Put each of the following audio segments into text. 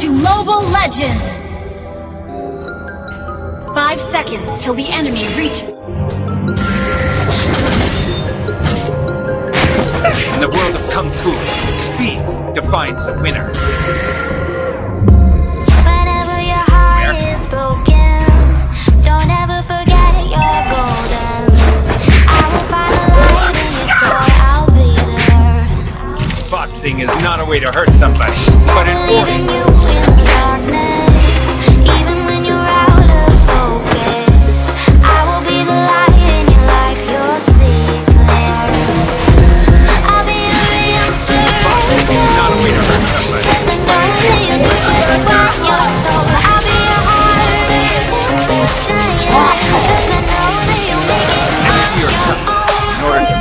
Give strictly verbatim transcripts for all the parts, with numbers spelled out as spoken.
to Mobile Legends! Five seconds till the enemy reaches... In the world of Kung Fu, speed defines a winner. Whenever your heart Where? is broken, don't ever forget you're golden. I will find a light in your soul, I'll be there. Boxing is not a way to hurt somebody, but in order. You in darkness, even when you're out of focus, I will be the light in your life, you'll see. It's not a way to hurt somebody. There's another you do just what you're told. I'll be your heart and temptation. There's another you make it not your own. In order to fill it.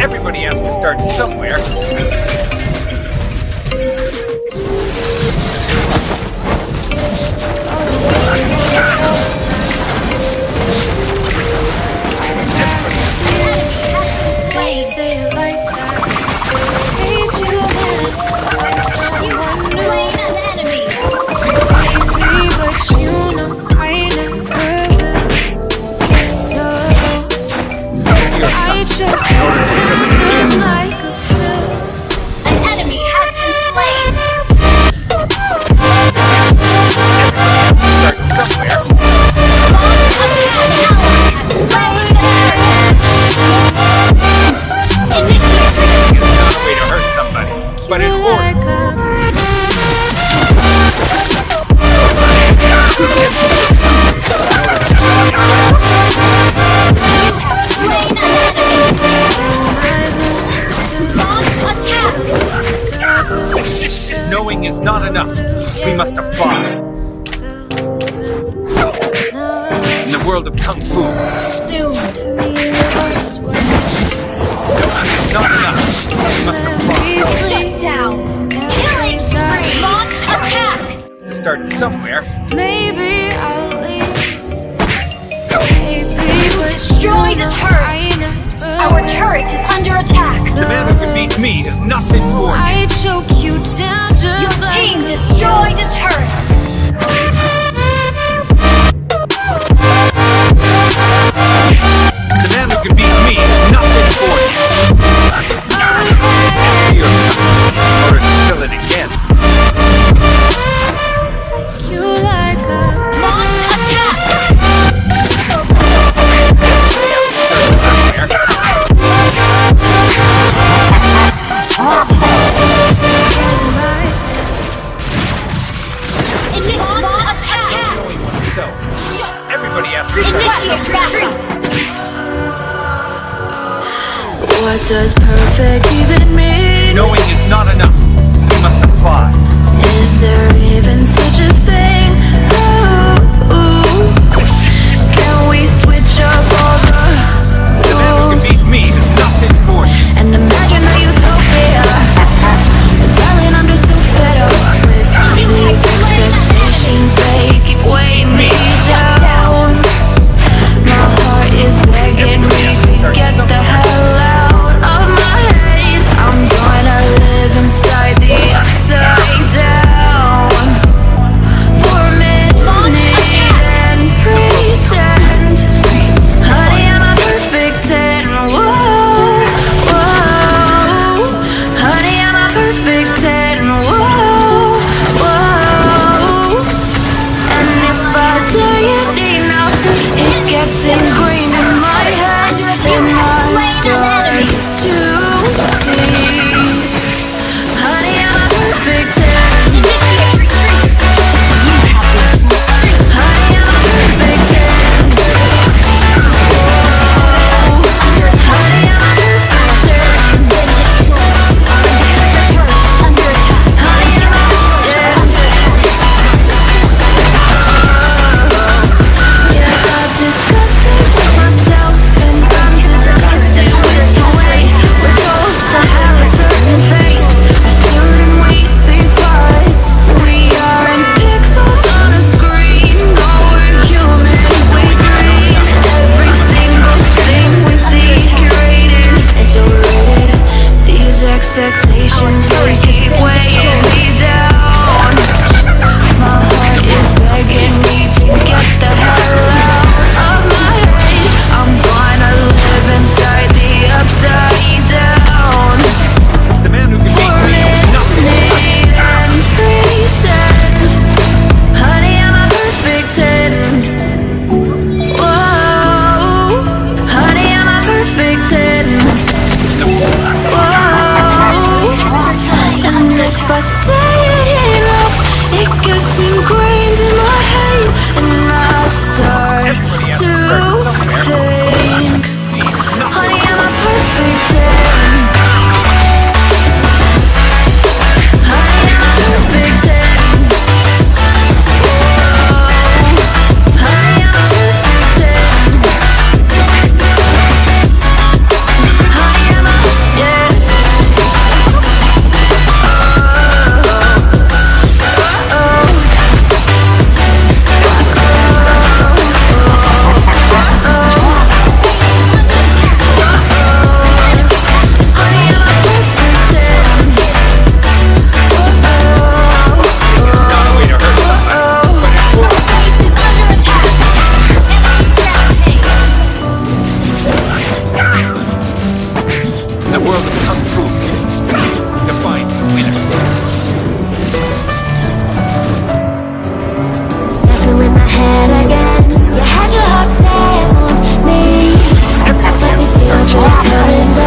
Everybody has to start with somewhere. Again. You like a launch Everybody has to initiate retreat. What does perfect even mean? Knowing is not enough. We must apply. Is there even such a thing? Ooh, ooh. Can we switch up all the rules? The man who can beat me does nothing for you. And imagine a utopia. Darling, I'm just so fed up with these expectations. They keep weighing me down. My heart is begging me to get the hell out of my head. I'm gonna live inside the upside down for a minute and pretend. Honey, I'm a perfect ten. Whoa, whoa. Honey, I'm a perfect ten. Whoa, whoa. And if I say it enough, it gets ingrained in my head, and I start to see. Honey, I'm a perfect ten. Expectations really keep weighing me down. My heart is begging me to get the hell out of my head. I'm gonna live inside the upside down. The man who can make me nothing and pretend. Honey, I'm a perfect ten. Whoa, honey, I'm a perfect ten. If I say it enough, it gets ingrained in my head, and I start to think, honey, I'm a perfect ten. Honey, I'm a perfect ten. Whoa, honey, I'm a perfect ten. Honey, I'm a, yeah. Again, you had your heart set on me, but this feels like coming back.